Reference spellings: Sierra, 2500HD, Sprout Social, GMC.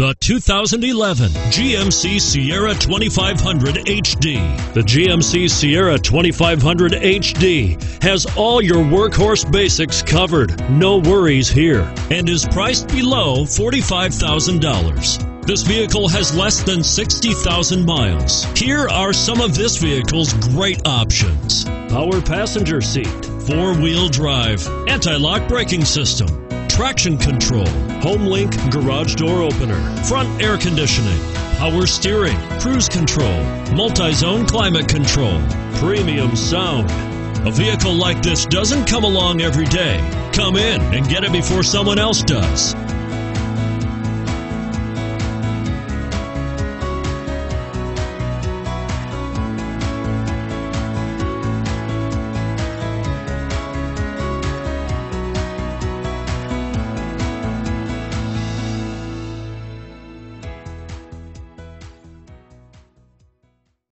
The 2011 GMC Sierra 2500 HD. The GMC Sierra 2500 HD has all your workhorse basics covered, no worries here, and is priced below $45,000. This vehicle has less than 60,000 miles. Here are some of this vehicle's great options: power passenger seat, four-wheel drive, anti-lock braking system, traction control, home link garage door opener, front air conditioning, power steering, cruise control, multi-zone climate control, premium sound. A vehicle like this doesn't come along every day. Come in and get it before someone else does.